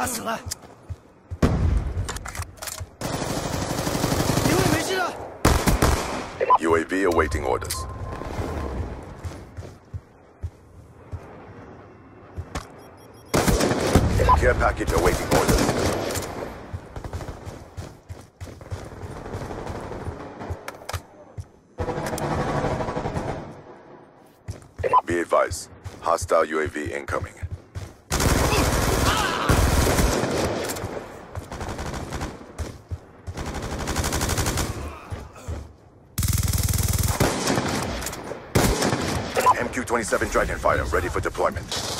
他死了。 UAV awaiting orders. Care package awaiting orders. Be advised, hostile UAV incoming. MQ-27 Dragonfire ready for deployment.